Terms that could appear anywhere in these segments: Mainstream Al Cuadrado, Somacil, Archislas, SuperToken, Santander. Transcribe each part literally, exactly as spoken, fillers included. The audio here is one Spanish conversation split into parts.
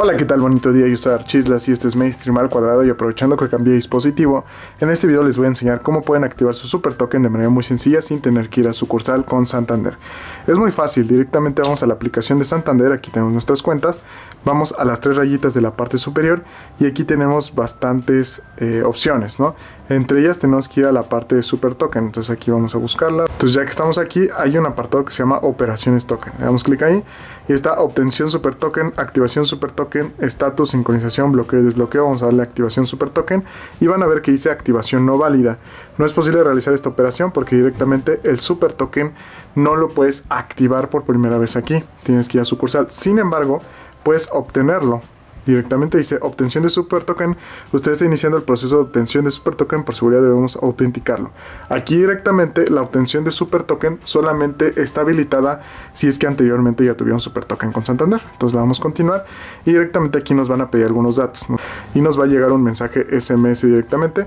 Hola, ¿qué tal? Bonito día, yo soy Archislas y esto es Mainstream Al Cuadrado, y aprovechando que cambié de dispositivo, en este video les voy a enseñar cómo pueden activar su SuperToken de manera muy sencilla sin tener que ir a sucursal con Santander. Es muy fácil, directamente vamos a la aplicación de Santander, aquí tenemos nuestras cuentas, vamos a las tres rayitas de la parte superior y aquí tenemos bastantes eh, opciones, ¿no? Entre ellas tenemos que ir a la parte de SuperToken, entonces aquí vamos a buscarla. Entonces ya que estamos aquí, hay un apartado que se llama Operaciones Token, le damos clic ahí y está Obtención SuperToken, Activación SuperToken, estatus, sincronización, bloqueo y desbloqueo. Vamos a darle activación super token y van a ver que dice activación no válida. No es posible realizar esta operación porque directamente el super token no lo puedes activar por primera vez aquí, tienes que ir a sucursal. Sin embargo, puedes obtenerlo directamente, dice obtención de super token, usted está iniciando el proceso de obtención de super token, por seguridad debemos autenticarlo. Aquí directamente la obtención de super token solamente está habilitada si es que anteriormente ya tuvieron super token con Santander. Entonces la vamos a continuar y directamente aquí nos van a pedir algunos datos, ¿no? Y nos va a llegar un mensaje S M S directamente.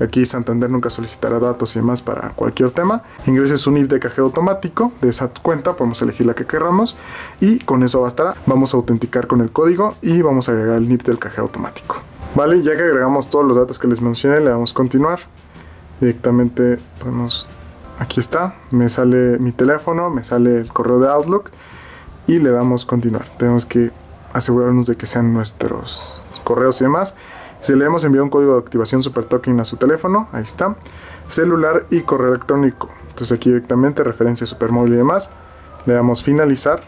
Aquí Santander nunca solicitará datos y demás para cualquier tema. Ingreses un I P de cajero automático de esa cuenta, podemos elegir la que queramos y con eso bastará. Vamos a autenticar con el código y vamos a agregar el I P del cajero automático. Vale, ya que agregamos todos los datos que les mencioné, le damos continuar. Directamente podemos, aquí está, me sale mi teléfono, me sale el correo de Outlook y le damos continuar. Tenemos que asegurarnos de que sean nuestros correos y demás. Si le hemos enviado un código de activación SuperToken a su teléfono, ahí está, celular y correo electrónico. Entonces aquí directamente referencia supermóvil y demás, le damos finalizar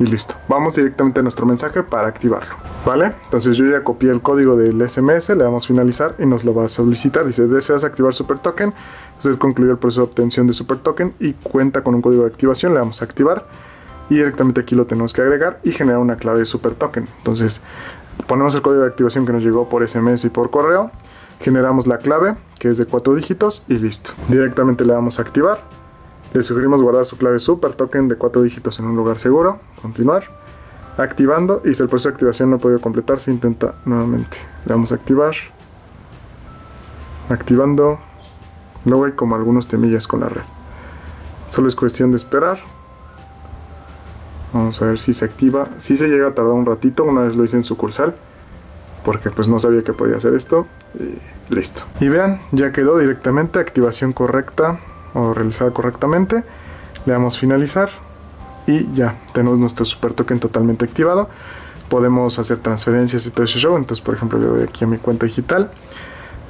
y listo. Vamos directamente a nuestro mensaje para activarlo, ¿vale? Entonces yo ya copié el código del S M S, le damos finalizar y nos lo va a solicitar. Dice, ¿deseas activar SuperToken? Usted concluyó el proceso de obtención de SuperToken y cuenta con un código de activación, le damos a activar. Y directamente aquí lo tenemos que agregar y generar una clave de SuperToken. Entonces ponemos el código de activación que nos llegó por S M S y por correo, generamos la clave que es de cuatro dígitos y listo. Directamente le damos a activar, le sugerimos guardar su clave SuperToken de cuatro dígitos en un lugar seguro, continuar, activando, y si el proceso de activación no ha podido completarse, intenta nuevamente. Le damos a activar, activando, luego hay como algunos temillas con la red, solo es cuestión de esperar. Vamos a ver si se activa, si se llega a tardar un ratito. Una vez lo hice en sucursal porque pues no sabía que podía hacer esto y listo. Y vean, ya quedó directamente activación correcta o realizada correctamente. Le damos finalizar y ya tenemos nuestro SuperToken totalmente activado. Podemos hacer transferencias y todo ese show. Entonces por ejemplo le doy aquí a mi cuenta digital,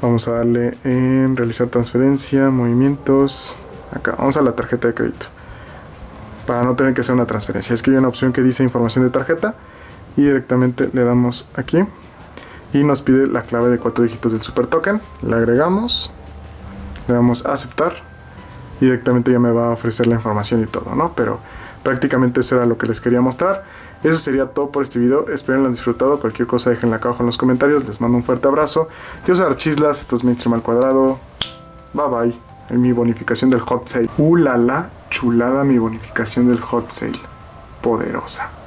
vamos a darle en realizar transferencia, movimientos, acá, vamos a la tarjeta de crédito para no tener que hacer una transferencia. Es que hay una opción que dice información de tarjeta y directamente le damos aquí y nos pide la clave de cuatro dígitos del SuperToken, la agregamos, le damos a aceptar y directamente ya me va a ofrecer la información y todo, ¿no? Pero prácticamente eso era lo que les quería mostrar. Eso sería todo por este video, espero lo hayan disfrutado. Cualquier cosa déjenla acá abajo en los comentarios, les mando un fuerte abrazo. Yo soy Archislas, esto es Mainstream Al Cuadrado, bye bye. En mi bonificación del hot sale. Uh, la, la, chulada mi bonificación del hot sale. Poderosa.